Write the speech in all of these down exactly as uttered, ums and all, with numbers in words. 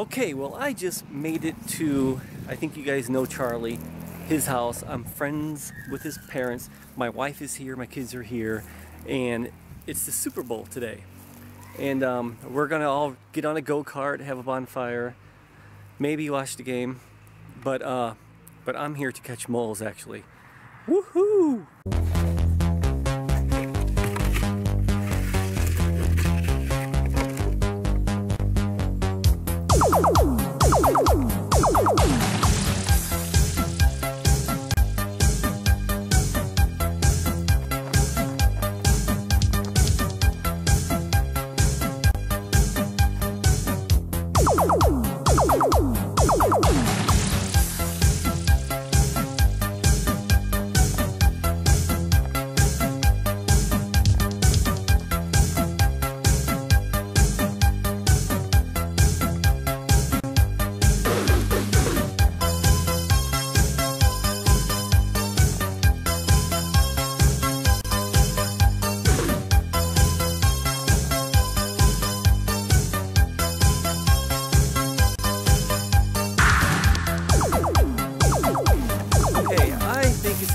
Okay, well, I just made it to, I think you guys know Charlie, his house. I'm friends with his parents. My wife is here, my kids are here, and it's the Super Bowl today. And um, we're gonna all get on a go-kart, have a bonfire, maybe watch the game, but, uh, but I'm here to catch moles, actually. Woohoo!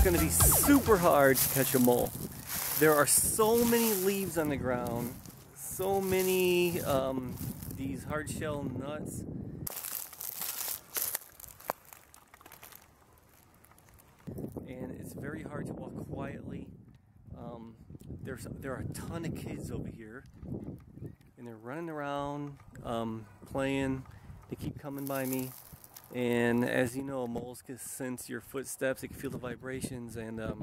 Going to be super hard to catch a mole. There are so many leaves on the ground, so many um, these hard shell nuts. And it's very hard to walk quietly. Um, there's there are a ton of kids over here and they're running around um, playing. They keep coming by me. And as you know, moles can sense your footsteps, they can feel the vibrations, and um,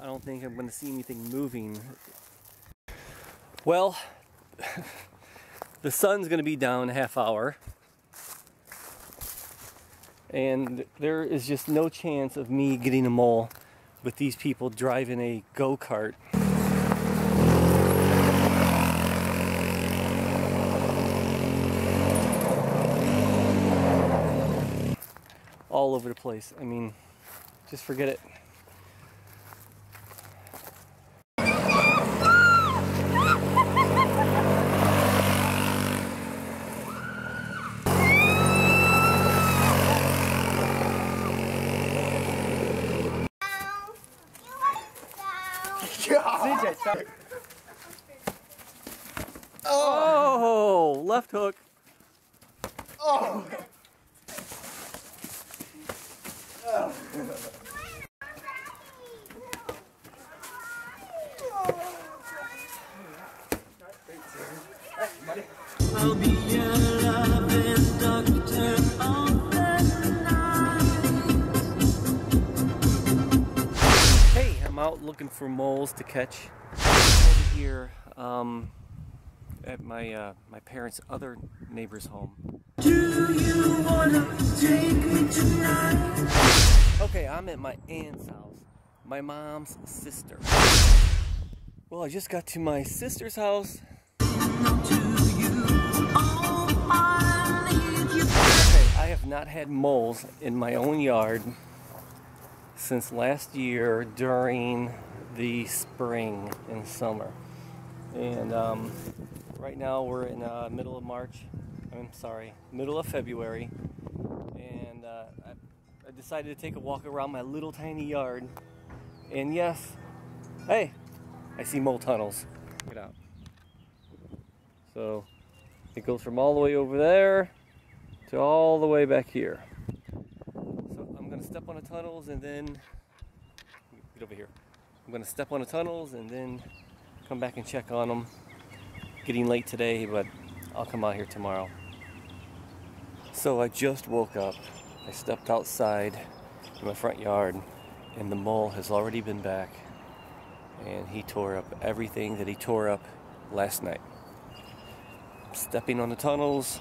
I don't think I'm going to see anything moving. Well, the sun's going to be down in a half hour, and there is just no chance of me getting a mole with these people driving a go-kart. All over the place. I mean, just forget it. Oh, left hook. Oh. I'll be your loving doctor on the night. Hey, I'm out looking for moles to catch. Over here um, at my uh, my parents' other neighbor's home. Do you wanna take me tonight? Okay, I'm at my aunt's house, my mom's sister. Well, I just got to my sister's house. Okay, I have not had moles in my own yard since last year during the spring and summer. And um, right now we're in the uh, middle of March, I'm sorry, middle of February, and uh, I I decided to take a walk around my little tiny yard, and yes, hey, I see mole tunnels. Check it out. So it goes from all the way over there to all the way back here. So I'm gonna step on the tunnels and then get over here. I'm gonna step on the tunnels and then come back and check on them. Getting late today, but I'll come out here tomorrow. So I just woke up. I stepped outside in my front yard and the mole has already been back and he tore up everything that he tore up last night. Stepping on the tunnels,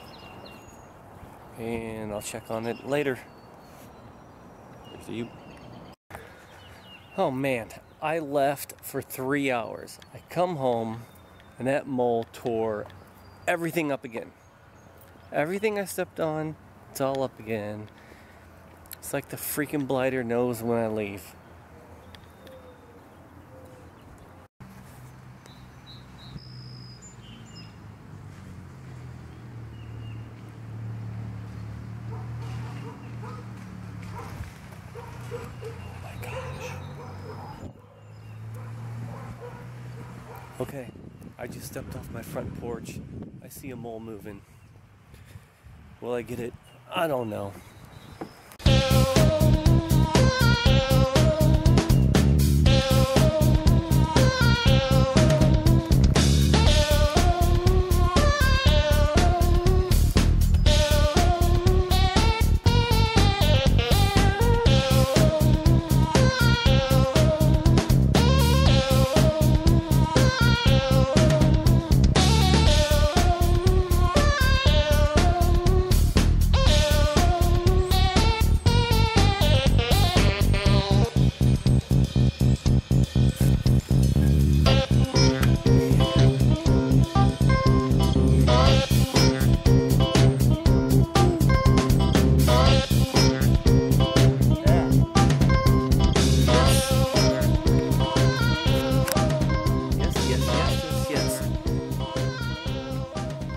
and I'll check on it later. There's you. Oh man, I left for three hours. I come home and that mole tore everything up again. Everything I stepped on, it's all up again. It's like the freaking blighter knows when I leave. Okay, I just stepped off my front porch. I see a mole moving. Will I get it? I don't know.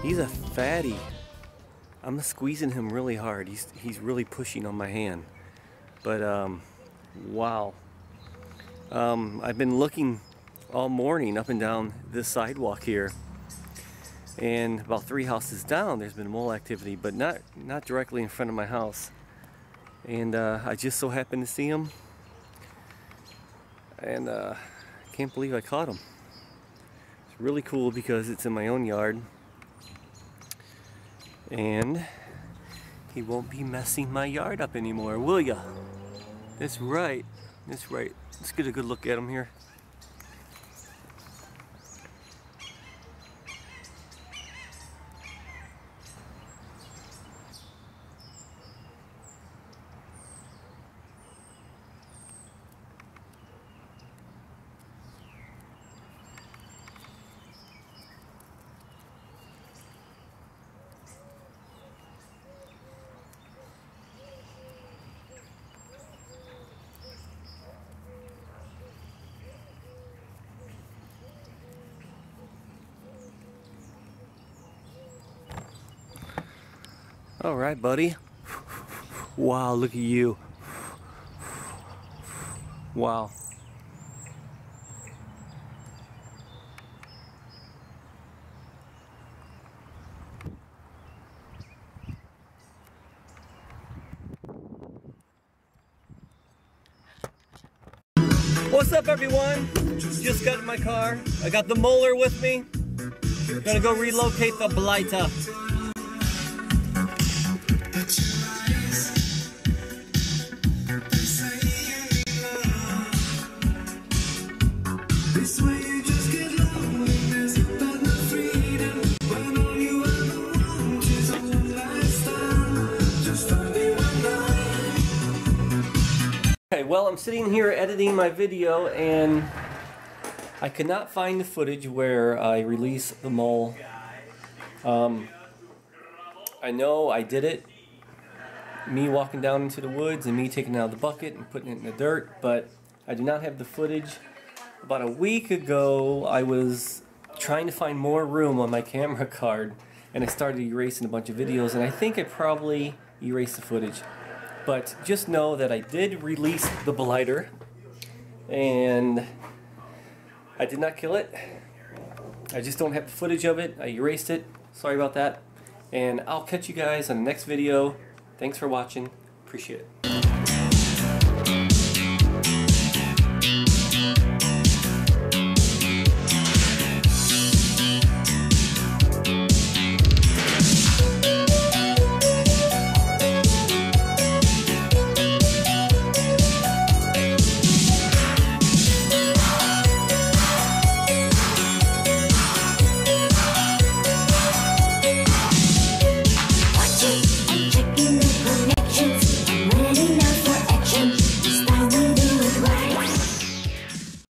He's a fatty. I'm squeezing him really hard. He's, he's really pushing on my hand. But, um, wow. Um, I've been looking all morning up and down this sidewalk here. And about three houses down, there's been mole activity, but not, not directly in front of my house. And uh, I just so happened to see him. And I uh, can't believe I caught him. It's really cool because it's in my own yard. And he won't be messing my yard up anymore, will ya? That's right, that's right. Let's get a good look at him here. All right, buddy. Wow, look at you. Wow. What's up, everyone? Just got in my car. I got the molar with me. Gonna go relocate the blighter. Well, I'm sitting here editing my video and I could not find the footage where I release the mole. Um, I know I did it, me walking down into the woods and me taking it out of the bucket and putting it in the dirt, but I do not have the footage. About a week ago, I was trying to find more room on my camera card and I started erasing a bunch of videos, and I think I probably erased the footage. But just know that I did release the blighter, and I did not kill it. I just don't have the footage of it. I erased it. Sorry about that. And I'll catch you guys on the next video. Thanks for watching. Appreciate it.